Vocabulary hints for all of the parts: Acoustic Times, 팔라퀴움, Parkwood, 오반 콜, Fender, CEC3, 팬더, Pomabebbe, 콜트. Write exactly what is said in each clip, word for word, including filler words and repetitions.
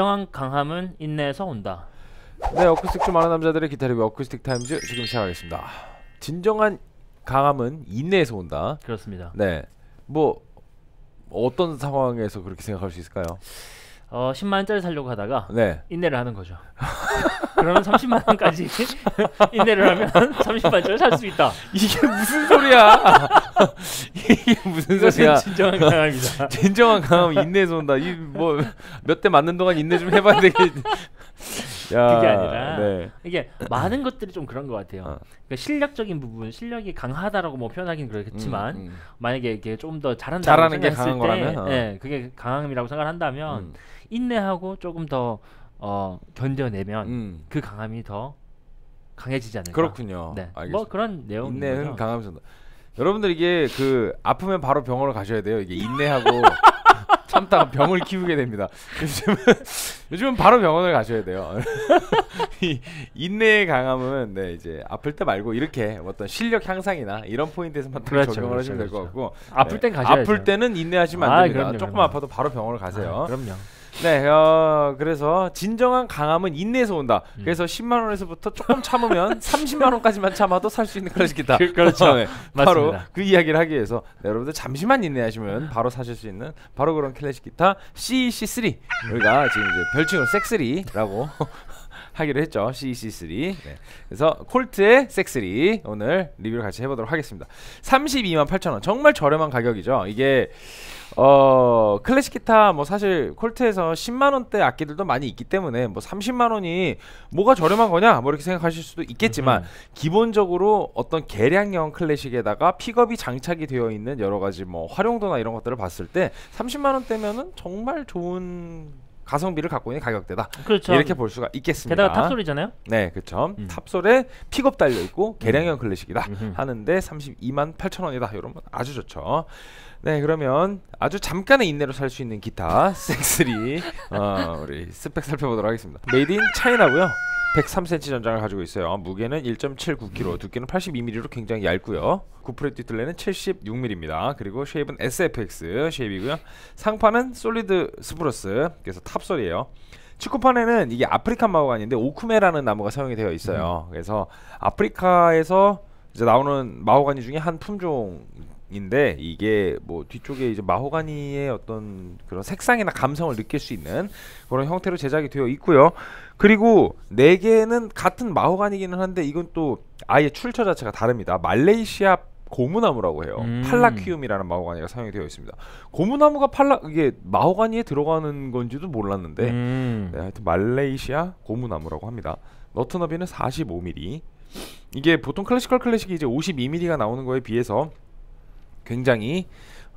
진정한 강함은 인내에서 온다. 네, 어쿠스틱 좀 아는 남자들의 기타 리뷰 어쿠스틱 타임즈 지금 시작하겠습니다. 진정한 강함은 인내에서 온다. 그렇습니다. 네, 뭐 어떤 상황에서 그렇게 생각할 수 있을까요? 어, 십만 원짜리 사려고 하다가 네. 인내를 하는 거죠. 그러면 삼십만 원까지 인내를 하면 삼십만 원짜리 살 수 있다. 이게 무슨 소리야? 이게 무슨 소리야? 진정한 강함이다. 진정한 강함 인내에서 온다. 이 뭐 몇 대 맞는 동안 인내 좀 해봐야 되겠. 야, 그게 아니라 네. 이게 많은 것들이 좀 그런 것 같아요. 어. 그러니까 실력적인 부분, 실력이 강하다라고 뭐 표현하긴 그렇겠지만 음, 음. 만약에 이게 좀 더 잘한다고 잘하는 게 강한 때, 거라면, 어. 네, 그게 강함이라고 생각한다면 음. 인내하고 조금 더 어, 견뎌내면 음. 그 강함이 더 강해지지 않을까. 그렇군요. 네. 알겠습니다. 뭐 그런 내용. 인내는 강함이 된다. 여러분들 이게 그 아프면 바로 병원을 가셔야 돼요. 이게 인내하고. 참다가 병을 키우게 됩니다. 요즘은, 요즘은 바로 병원을 가셔야 돼요. 이 인내의 강함은 네, 이제 아플 때 말고 이렇게 어떤 실력 향상이나 이런 포인트에서만 그렇죠, 적용을 그렇죠, 하시면 그렇죠. 될 것 같고 아플 땐 가셔야죠. 아플 때는 인내하시면 안 됩니다. 아, 그럼요, 조금 그럼요. 아파도 바로 병원을 가세요. 아, 그럼요. 네, 어, 그래서 진정한 강함은 인내에서 온다. 음. 그래서 십만 원에서부터 조금 참으면 삼십만 원까지만 참아도 살 수 있는 클래식 기타. 그렇죠. 어, 네. 바로 그 이야기를 하기 위해서 네, 여러분들 잠시만 인내하시면 바로 사실 수 있는 바로 그런 클래식 기타 씨이씨 쓰리. 음. 우리가 지금 이제 별칭으로 섹쓰리라고 하기로 했죠. 씨이씨 쓰리. 네. 그래서 콜트의 섹쓰리 오늘 리뷰를 같이 해보도록 하겠습니다. 삼십이만 팔천 원. 정말 저렴한 가격이죠. 이게 어 클래식 기타 뭐 사실 콜트에서 십만 원대 악기들도 많이 있기 때문에 뭐 삼십만 원이 뭐가 저렴한 거냐 뭐 이렇게 생각하실 수도 있겠지만 기본적으로 어떤 개량형 클래식에다가 픽업이 장착이 되어 있는 여러 가지 뭐 활용도나 이런 것들을 봤을 때 삼십만 원대면은 정말 좋은 가성비를 갖고 있는 가격대다. 그렇죠. 이렇게 볼 수가 있겠습니다. 게다가 탑솔이잖아요. 네, 그렇죠. 음. 탑솔에 픽업 달려 있고 개량형 클래식이다 음흠. 하는데 삼십이만 팔천 원이다. 이러면 아주 좋죠. 네, 그러면 아주 잠깐의 인내로 살 수 있는 기타 섹쓰리 어, 우리 스펙 살펴보도록 하겠습니다. 메이드 인 차이나고요. 백삼 센티미터 전장을 가지고 있어요. 무게는 일 점 칠구 킬로그램, 두께는 팔십이 밀리미터로 굉장히 얇고요. 구프렛 뒷둘레는 칠십육 밀리미터입니다. 그리고 쉐입은 에스에프엑스 쉐입이고요. 상판은 솔리드 스프러스, 그래서 탑솔이에요. 치코판에는 이게 아프리칸 마호가 아닌데 오쿠메라는 나무가 사용이 되어 있어요. 그래서 아프리카에서 이제 나오는 마호가니 중에 한 품종인데 이게 뭐 뒤쪽에 이제 마호가니의 어떤 그런 색상이나 감성을 느낄 수 있는 그런 형태로 제작이 되어 있고요. 그리고 네 개는 같은 마호가니기는 한데 이건 또 아예 출처 자체가 다릅니다. 말레이시아 고무나무라고 해요. 음. 팔라퀴움이라는 마호가니가 사용이 되어 있습니다. 고무나무가 팔라 이게 마호가니에 들어가는 건지도 몰랐는데 음. 네, 하여튼 말레이시아 고무나무라고 합니다. 너트 너비는 사십오 밀리미터. 이게 보통 클래시컬 클래식이 이제 오십이 밀리미터가 나오는 거에 비해서 굉장히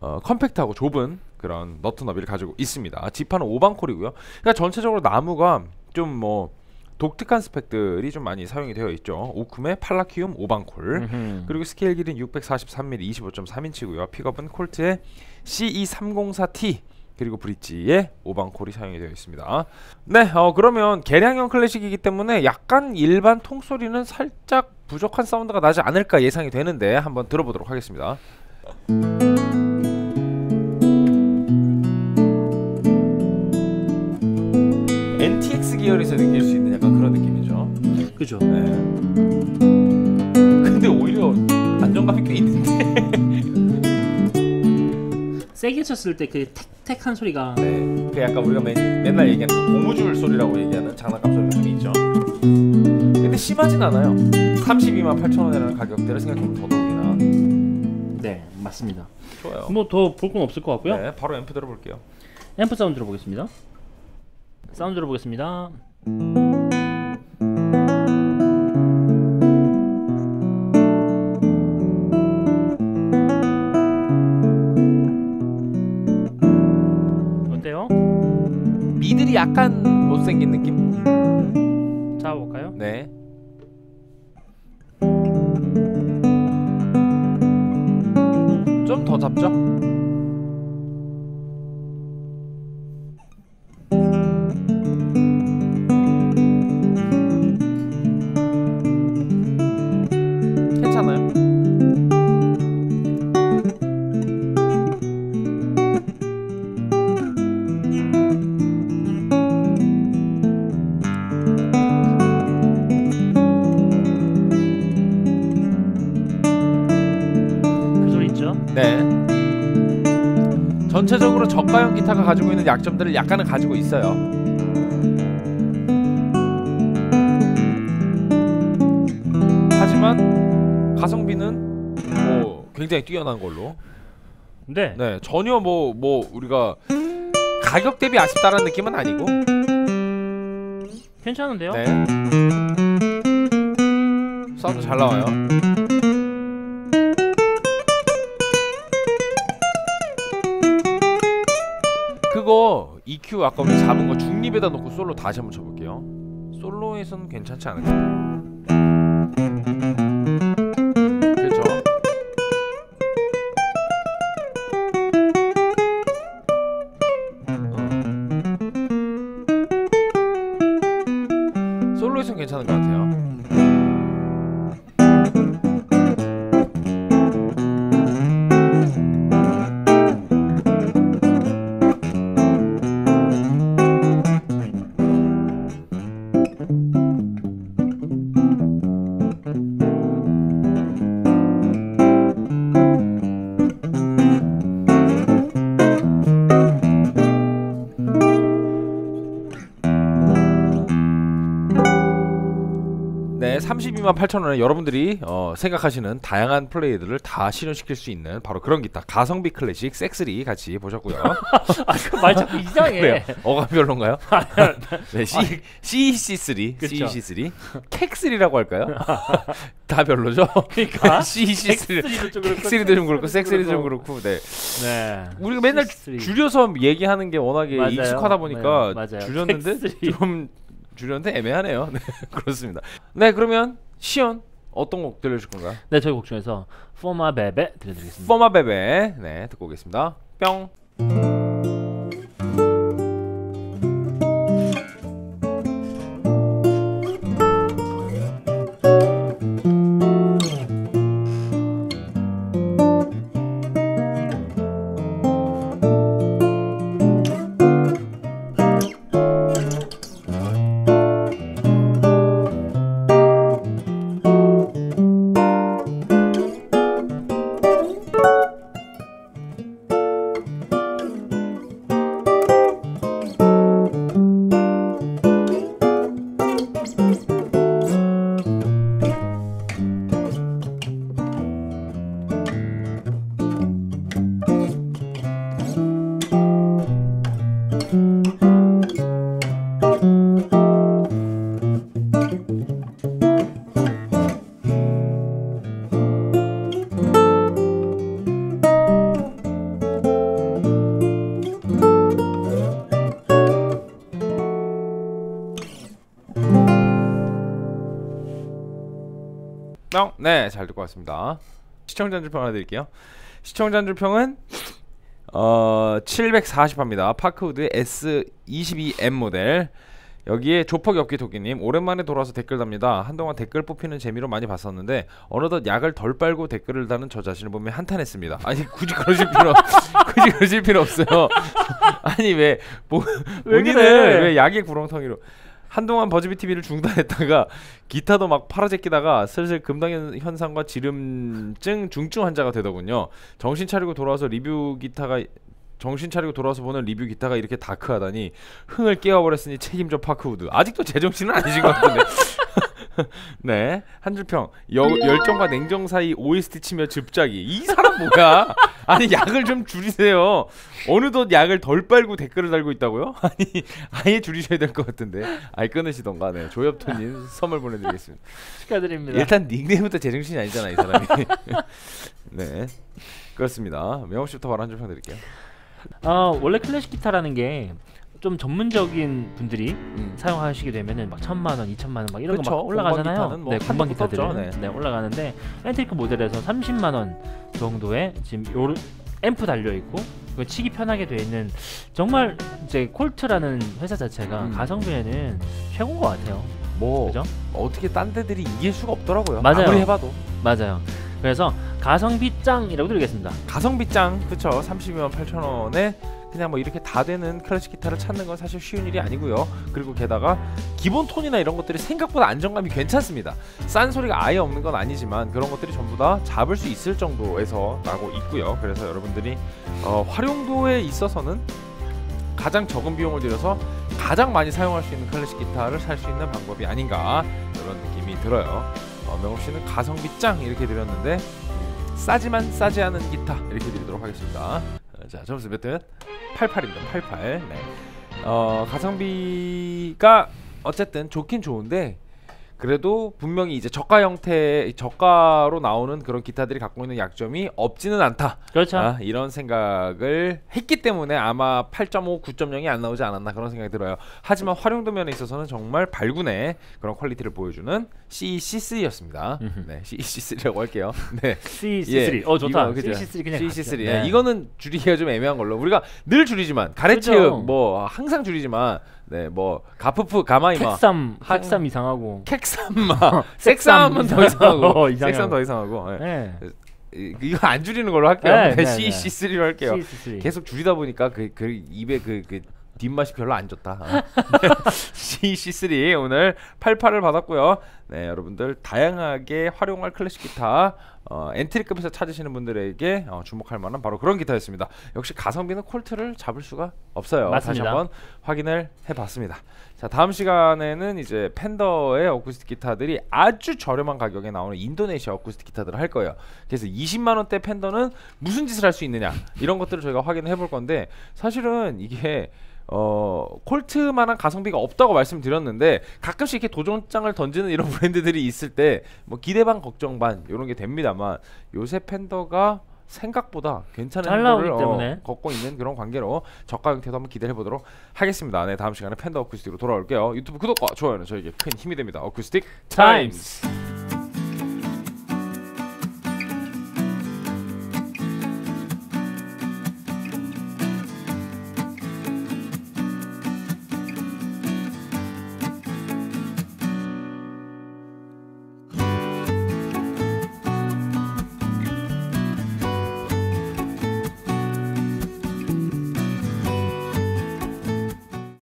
어, 컴팩트하고 좁은 그런 너트 너비를 가지고 있습니다. 지판은 오반 콜이고요. 그러니까 전체적으로 나무가 좀 뭐 독특한 스펙들이 좀 많이 사용이 되어 있죠. 오쿰의 팔라퀴움 오반 콜. 음흠. 그리고 스케일 길이는 육백사십삼 밀리미터 이십오 점 삼 인치고요. 픽업은 콜트의 씨이 삼공사 티. 그리고 브릿지에 오방콜이 사용이 되어 있습니다. 네, 어, 그러면 개량형 클래식이기 때문에 약간 일반 통소리는 살짝 부족한 사운드가 나지 않을까 예상이 되는데 한번 들어보도록 하겠습니다. 엔티엑스 계열에서 느낄 수 있는 약간 그런 느낌이죠. 그죠. 네. 근데 오히려 안정감이 꽤 있는데 세게 쳤을 때 그 택택한 소리가 네, 그 약간 우리가 매, 맨날 얘기하는 그 고무줄 소리라고 얘기하는 장난감 소리가 좀 있죠. 근데 심하진 않아요. 삼십이만 팔천 원이라는 가격대를 생각하면 더더욱이나 네, 맞습니다. 좋아요. 뭐 더 볼 건 없을 것 같고요. 네, 바로 앰프 들어볼게요. 앰프 사운드 들어보겠습니다. 사운드 들어보겠습니다. 미들이 약간 못생긴 느낌? 잡아볼까요? 네. 좀 더 잡죠? 괜찮아요? 네. 전체적으로 저가형 기타가 가지고 있는 약점들을 약간은 가지고 있어요. 하지만 가성비는 뭐 굉장히 뛰어난 걸로. 네. 네, 전혀 뭐뭐 뭐 우리가 가격 대비 아쉽다라는 느낌은 아니고 괜찮은데요? 네. 사운드 잘 나와요. 그거 이큐 아까 우리 잡은 거 중립에다 놓고 솔로 다시 한번 쳐볼게요. 솔로에서는 괜찮지 않을까요? 그렇죠. 어. 솔로에서는 괜찮은 것 같아요. 삼십이만 팔천 원에 여러분들이 어, 생각하시는 다양한 플레이들을 다 실현시킬 수 있는 바로 그런 기타 가성비 클래식 씨이쓰리 같이 보셨고요. 아, 그 말 자꾸 이상해. 어감이 별론가요? 네, 씨이씨 쓰리, 그쵸? 씨이씨 쓰리, 캑쓰리라고 할까요? 다 별로죠? 그러니까 씨이씨 쓰리, 캑쓰리도 좀 그렇고, 씨이쓰리도 좀 그렇고, 네. 네. 우리가 맨날 씨이쓰리. 줄여서 얘기하는 게 워낙에 맞아요. 익숙하다 보니까 네, 줄였는데 씨이쓰리. 좀 줄였는데 애매하네요. 네, 그렇습니다. 네, 그러면 시연 어떤 곡 들려줄 건가요? 네, 저희 곡 중에서 포마베베 들려드리겠습니다. 포마베베, 네, 듣고 오겠습니다. 뿅. 네, 잘 듣고 왔습니다. 시청자 한줄평 하나 드릴게요. 시청자 한줄평은 어, 칠백사십화입니다 파크우드 에스 이십이 엠 모델. 여기에 조폭엽기 토끼님, 오랜만에 돌아와서 댓글 답니다. 한동안 댓글 뽑히는 재미로 많이 봤었는데 어느덧 약을 덜 빨고 댓글을 다는 저 자신을 보며 한탄했습니다. 아니 굳이 그러실 필요 굳이 그러실 필요 없어요. 아니 왜 뭐, 본인은 그래? 왜 약의 구렁텅이로 한동안 버즈비티비를 중단했다가 기타도 막 팔아제끼다가 슬슬 금당현상과 지름증 중증 환자가 되더군요. 정신 차리고 돌아와서 리뷰 기타가 정신 차리고 돌아와서 보는 리뷰 기타가 이렇게 다크하다니 흥을 깨워버렸으니 책임져 파크우드. 아직도 제정신은 아니신 것 같은데. 네, 한줄평 열정과 냉정 사이 오에스티 치며 즙짜기. 이 사람 뭐야? 아니 약을 좀 줄이세요. 어느덧 약을 덜 빨고 댓글을 달고 있다고요? 아니 아예 줄이셔야 될 것 같은데. 아예 끊으시던가. 네, 조엽토님 선물 보내드리겠습니다. 축하드립니다. 일단 닉네임부터 제정신이 아니잖아 이 사람이. 네, 그렇습니다. 명호씨부터 바로 한줄평 드릴게요. 어, 원래 클래식 기타라는 게 좀 전문적인 분들이 음. 사용하시게 되면은 막 천만 원, 이천만 원 막 이런 거 막 올라가잖아요. 뭐 네, 공방 기타들은 네. 네, 올라가는데 엔티크 모델에서 삼십만 원 정도에 지금 요 앰프 달려 있고 치기 편하게 돼 있는 정말 이제 콜트라는 회사 자체가 음. 가성비에는 최고인 것 같아요. 뭐 그죠? 어떻게 딴 데들이 이길 수가 없더라고요. 맞아요. 아무리 해봐도. 맞아요. 그래서 가성비 짱이라고 드리겠습니다. 가성비 짱, 그쵸? 삼십이만 팔천 원에 스틱이나 뭐 이렇게 다 되는 클래식 기타를 찾는 건 사실 쉬운 일이 아니고요. 그리고 게다가 기본 톤이나 이런 것들이 생각보다 안정감이 괜찮습니다. 싼 소리가 아예 없는 건 아니지만 그런 것들이 전부 다 잡을 수 있을 정도에서 나고 있고요. 그래서 여러분들이 어, 활용도에 있어서는 가장 적은 비용을 들여서 가장 많이 사용할 수 있는 클래식 기타를 살 수 있는 방법이 아닌가 이런 느낌이 들어요. 어, 명옥씨는 가성비 짱 이렇게 드렸는데 싸지만 싸지 않은 기타 이렇게 드리도록 하겠습니다. 자, 점수 몇 등? 팔십팔입니다. 팔십팔. 네. 어, 가성비가 어쨌든 좋긴 좋은데 그래도 분명히 이제 저가 형태의 저가로 나오는 그런 기타들이 갖고 있는 약점이 없지는 않다. 그렇죠. 아, 이런 생각을 했기 때문에 아마 팔 점 오, 구 점 영이 안 나오지 않았나 그런 생각이 들어요. 하지만 활용도 면에 있어서는 정말 발군의 그런 퀄리티를 보여주는 씨이씨 쓰리였습니다. 네, 씨이씨 쓰리라고 할게요. 네. 씨이씨 쓰리. 예, 어 좋다. 이거, 씨이씨 쓰리 그냥. 씨이씨 쓰리. 네. 네. 이거는 줄이기가 좀 애매한 걸로. 우리가 늘 줄이지만 가래치음 뭐 항상 줄이지만. 네, 뭐 가프프 가마이마 캑삼 캑삼 이상하고 캑삼마 캑삼은 더 이상하고 어, 캑삼 더 이상하고 네. 네. 이거 안 줄이는 걸로 할게요. 네, 네, 씨이씨 쓰리로 할게요. 씨이씨 쓰리. 계속 줄이다 보니까 그, 그 입에 그, 그 뒷맛이 별로 안 좋다. 씨이씨 쓰리 오늘 팔십팔을 받았고요. 네, 여러분들 다양하게 활용할 클래식 기타 어, 엔트리급에서 찾으시는 분들에게 어, 주목할 만한 바로 그런 기타였습니다. 역시 가성비는 콜트를 잡을 수가 없어요. 맞습니다. 다시 한번 확인을 해봤습니다. 자, 다음 시간에는 이제 팬더의 어쿠스틱 기타들이 아주 저렴한 가격에 나오는 인도네시아 어쿠스틱 기타들을 할 거예요. 그래서 이십만 원대 팬더는 무슨 짓을 할 수 있느냐 이런 것들을 저희가 확인을 해볼 건데 사실은 이게 어 콜트만한 가성비가 없다고 말씀드렸는데 가끔씩 이렇게 도전장을 던지는 이런 브랜드들이 있을 때 뭐 기대 반 걱정 반 이런 게 됩니다만 요새 팬더가 생각보다 괜찮은 걸 어, 걷고 있는 그런 관계로 저가 형태도 한번 기대해 보도록 하겠습니다. 네, 다음 시간에 팬더 어쿠스틱으로 돌아올게요. 유튜브 구독과 좋아요는 저에게 큰 힘이 됩니다. 어쿠스틱 타임스.